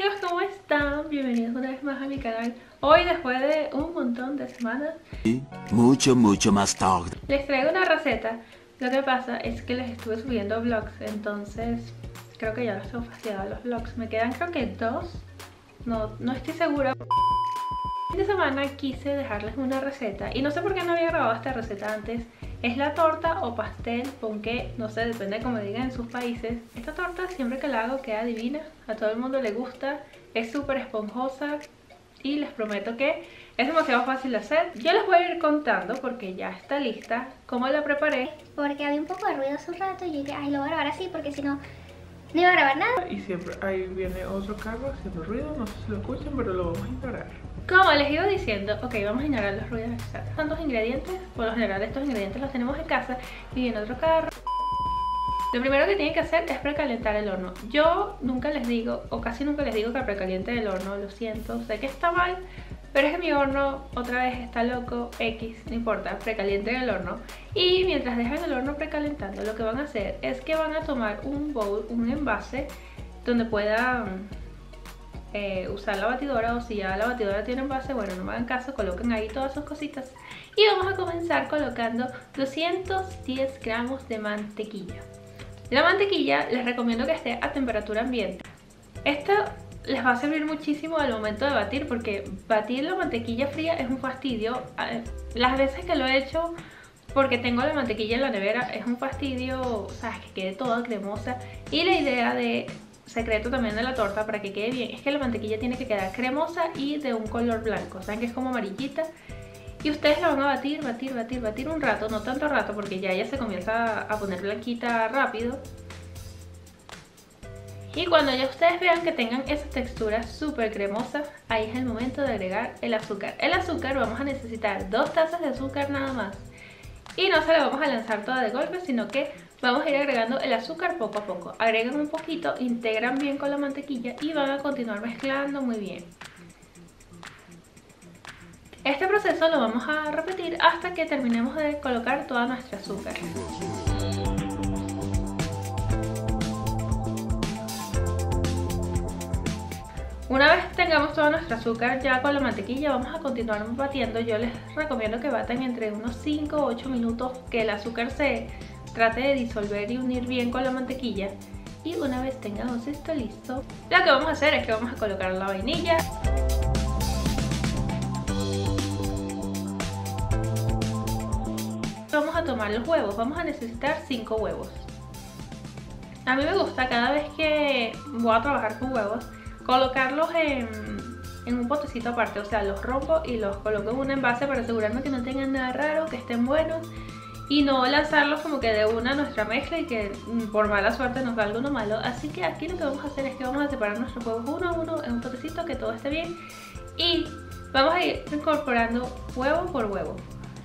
amigos, ¿cómo están? Bienvenidos una vez más a mi canal. Hoy, después de un montón de semanas y mucho más tarde, les traigo una receta. Lo que pasa es que les estuve subiendo vlogs, entonces creo que ya los tengo fastidiados los vlogs. Me quedan creo que dos, no estoy segura. Esta semana quise dejarles una receta y no sé por qué no había grabado esta receta antes. Es la torta o pastel, ponqué, no sé, depende como digan en sus países. Esta torta siempre que la hago queda divina, a todo el mundo le gusta, es súper esponjosa y les prometo que es demasiado fácil de hacer. Yo les voy a ir contando porque ya está lista, cómo la preparé. Porque había un poco de ruido hace un rato y yo dije, ay, lo voy a grabar así porque si no, no iba a grabar nada. Y siempre ahí viene otro carro haciendo ruido, no sé si lo escuchan, pero lo vamos a ignorar. Como les iba diciendo, ok, vamos a ignorar los ruidos exactos. Son dos ingredientes, por lo general estos ingredientes los tenemos en casa y en otro carro. Lo primero que tienen que hacer es precalentar el horno. Yo nunca les digo, o casi nunca les digo que precalienten el horno, lo siento, sé que está mal, pero es que mi horno otra vez está loco, X, no importa, precalienten el horno. Y mientras dejan el horno precalentando, lo que van a hacer es que van a tomar un bowl, un envase, donde puedan... usar la batidora, o si ya la batidora tiene envase, bueno, no me hagan caso, coloquen ahí todas sus cositas. Y vamos a comenzar colocando 210 gramos de mantequilla. La mantequilla les recomiendo que esté a temperatura ambiente. Esto les va a servir muchísimo al momento de batir, porque batir la mantequilla fría es un fastidio. Las veces que lo he hecho, porque tengo la mantequilla en la nevera, es un fastidio, o sea, que quede toda cremosa. Y la idea de... secreto también de la torta para que quede bien es que la mantequilla tiene que quedar cremosa y de un color blanco, saben que es como amarillita, y ustedes la van a batir un rato, no tanto rato porque ya se comienza a poner blanquita rápido. Y cuando ya ustedes vean que tengan esa textura súper cremosa, ahí es el momento de agregar el azúcar. El azúcar, vamos a necesitar 2 tazas de azúcar nada más, y no se la vamos a lanzar toda de golpe, sino que vamos a ir agregando el azúcar poco a poco. Agregan un poquito, integran bien con la mantequilla y van a continuar mezclando muy bien. Este proceso lo vamos a repetir hasta que terminemos de colocar toda nuestra azúcar. Una vez tengamos toda nuestra azúcar ya con la mantequilla, vamos a continuar batiendo. Yo les recomiendo que batan entre unos 5 o 8 minutos, que el azúcar se... trate de disolver y unir bien con la mantequilla. Y una vez tengamos esto listo, lo que vamos a hacer es que vamos a colocar la vainilla. Vamos a tomar los huevos, vamos a necesitar 5 huevos. A mí me gusta, cada vez que voy a trabajar con huevos, colocarlos en un potecito aparte, o sea, los rompo y los coloco en un envase para asegurarme que no tengan nada raro, que estén buenos. Y no lanzarlos como que de una a nuestra mezcla y que por mala suerte nos salga uno malo. Así que aquí lo que vamos a hacer es que vamos a separar nuestros huevos uno a uno en un potecito, que todo esté bien. Y vamos a ir incorporando huevo por huevo.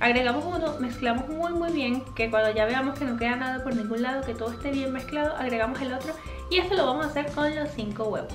Agregamos uno, mezclamos muy bien, que cuando ya veamos que no queda nada por ningún lado, que todo esté bien mezclado, agregamos el otro. Y esto lo vamos a hacer con los 5 huevos.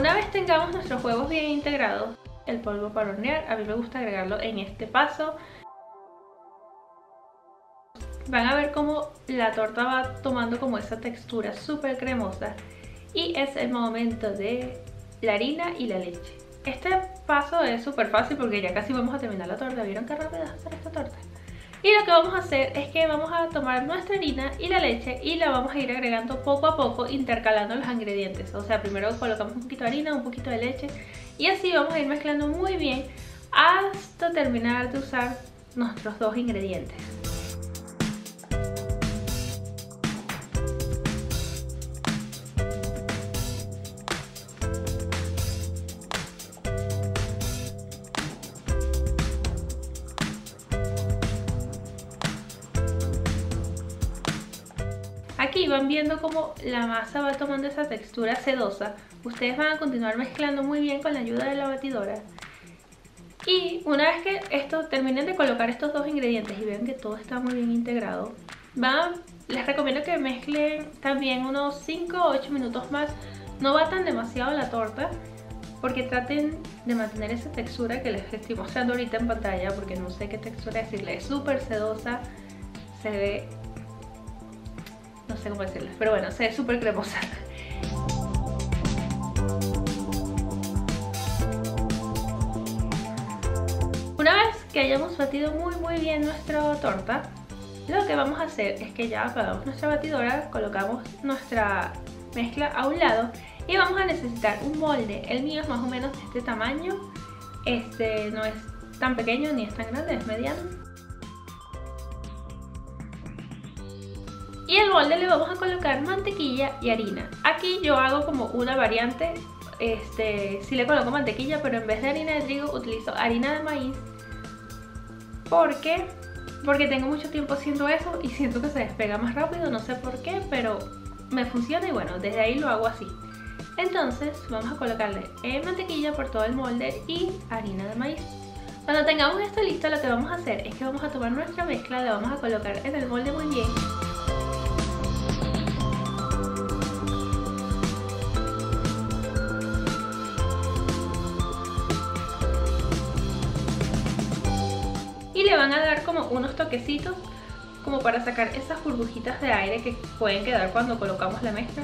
Una vez tengamos nuestros huevos bien integrados, el polvo para hornear, a mí me gusta agregarlo en este paso. Van a ver cómo la torta va tomando como esa textura súper cremosa. Y es el momento de la harina y la leche. Este paso es súper fácil porque ya casi vamos a terminar la torta. ¿Vieron qué rápido es hacer esta torta? Y lo que vamos a hacer es que vamos a tomar nuestra harina y la leche y la vamos a ir agregando poco a poco, intercalando los ingredientes. O sea, primero colocamos un poquito de harina, un poquito de leche, y así vamos a ir mezclando muy bien hasta terminar de usar nuestros 2 ingredientes. aquí van viendo cómo la masa va tomando esa textura sedosa. Ustedes van a continuar mezclando muy bien con la ayuda de la batidora. Y una vez que esto, terminen de colocar estos dos ingredientes y vean que todo está muy bien integrado, les recomiendo que mezclen también unos 5 o 8 minutos más. No batan demasiado la torta, porque traten de mantener esa textura que les estoy mostrando ahorita en pantalla, porque no sé qué textura decirle, es súper sedosa, se ve, no sé cómo decirles, pero bueno, se ve súper cremosa. Una vez que hayamos batido muy bien nuestra torta, lo que vamos a hacer es que ya apagamos nuestra batidora, colocamos nuestra mezcla a un lado y vamos a necesitar un molde. El mío es más o menos de este tamaño, este no es tan pequeño ni es tan grande, es mediano. Y el molde le vamos a colocar mantequilla y harina. Aquí yo hago como una variante, sí le coloco mantequilla, pero en vez de harina de trigo utilizo harina de maíz, porque tengo mucho tiempo haciendo eso y siento que se despega más rápido, no sé por qué, pero me funciona y bueno, desde ahí lo hago así. Entonces vamos a colocarle mantequilla por todo el molde y harina de maíz. Cuando tengamos esto listo, lo que vamos a hacer es que vamos a tomar nuestra mezcla, la vamos a colocar en el molde muy bien. Y le van a dar como unos toquecitos, como para sacar esas burbujitas de aire que pueden quedar cuando colocamos la mezcla.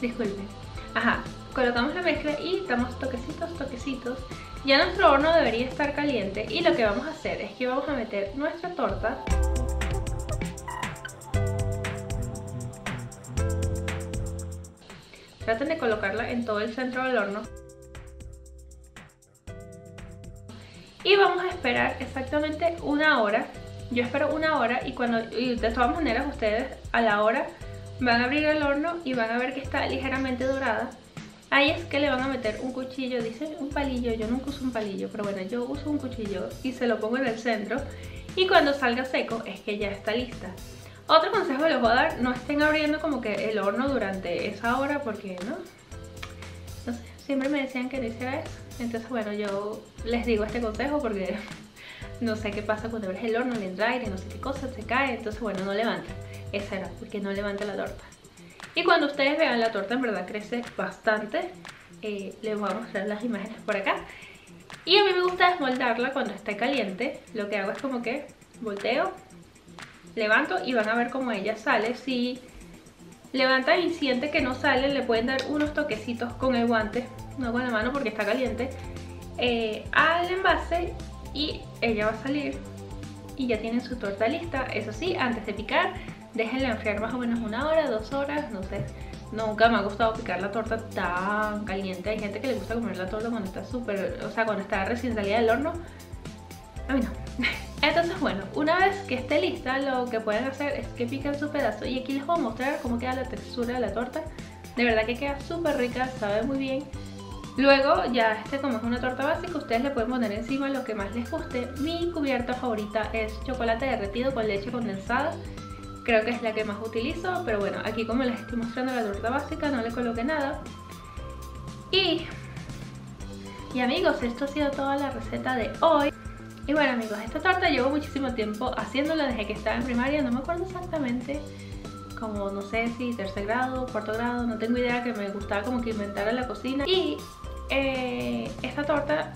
Disculpen. Ajá, colocamos la mezcla y damos toquecitos. Ya nuestro horno debería estar caliente y lo que vamos a hacer es que vamos a meter nuestra torta. Traten de colocarla en todo el centro del horno. Y vamos a esperar exactamente una hora. Yo espero una hora y de todas maneras ustedes a la hora van a abrir el horno y van a ver que está ligeramente dorada. Ahí es que le van a meter un cuchillo, dice un palillo, yo nunca uso un palillo, pero bueno, yo uso un cuchillo y se lo pongo en el centro y cuando salga seco es que ya está lista. Otro consejo que les voy a dar, no estén abriendo como que el horno durante esa hora porque no sé, siempre me decían que no hiciera eso. Entonces bueno, yo les digo este consejo porque no sé qué pasa cuando abres el horno, le entra aire, no sé qué cosa, se cae, entonces bueno, no levanta. Esa era, porque no levanta la torta. Y cuando ustedes vean la torta, en verdad crece bastante. Les voy a mostrar las imágenes por acá. Y a mí me gusta desmoldarla cuando está caliente. Lo que hago es como que volteo, levanto y van a ver cómo ella sale. Si levantan y sienten que no sale, le pueden dar unos toquecitos con el guante, no con la mano porque está caliente, al envase y ella va a salir. Y ya tienen su torta lista. Eso sí, antes de picar, déjenla enfriar más o menos una hora, 2 horas, no sé. Nunca me ha gustado picar la torta tan caliente. Hay gente que le gusta comer la torta cuando está súper, o sea, cuando está recién salida del horno. A mí no. Entonces bueno, una vez que esté lista, lo que pueden hacer es que pican su pedazo. Y aquí les voy a mostrar cómo queda la textura de la torta. De verdad que queda súper rica, sabe muy bien. Luego ya como es una torta básica, ustedes le pueden poner encima lo que más les guste. Mi cubierta favorita es chocolate derretido con leche condensada. Creo que es la que más utilizo, pero bueno, aquí como les estoy mostrando la torta básica, no le coloqué nada. Y amigos, esto ha sido toda la receta de hoy. Y bueno amigos, esta torta llevo muchísimo tiempo haciéndola desde que estaba en primaria, no me acuerdo exactamente, como no sé si tercer grado, cuarto grado, no tengo idea, que me gustaba como que inventara la cocina. Y esta torta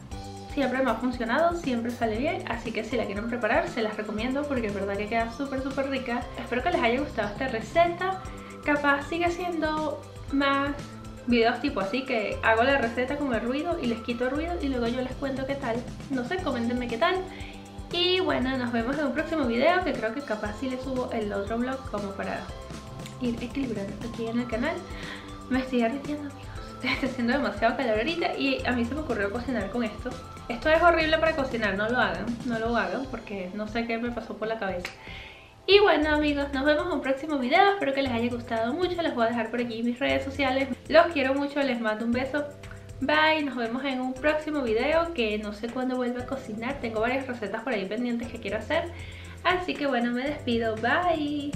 siempre me ha funcionado, siempre sale bien, así que si la quieren preparar se las recomiendo porque en verdad que queda súper rica. Espero que les haya gustado esta receta, capaz sigue haciendo más videos tipo así que hago la receta con el ruido y les quito el ruido y luego yo les cuento qué tal, no sé, coméntenme qué tal. Y bueno, nos vemos en un próximo video, que creo que capaz sí les subo el otro vlog como para ir equilibrando aquí en el canal. Me estoy arrepiendo amigos, está haciendo demasiado calor ahorita y a mí se me ocurrió cocinar con esto. Esto es horrible para cocinar, no lo hagan porque no sé qué me pasó por la cabeza. Y bueno amigos, nos vemos en un próximo video, espero que les haya gustado mucho, les voy a dejar por aquí mis redes sociales, los quiero mucho, les mando un beso, bye, nos vemos en un próximo video que no sé cuándo vuelva a cocinar, tengo varias recetas por ahí pendientes que quiero hacer, así que bueno, me despido, bye.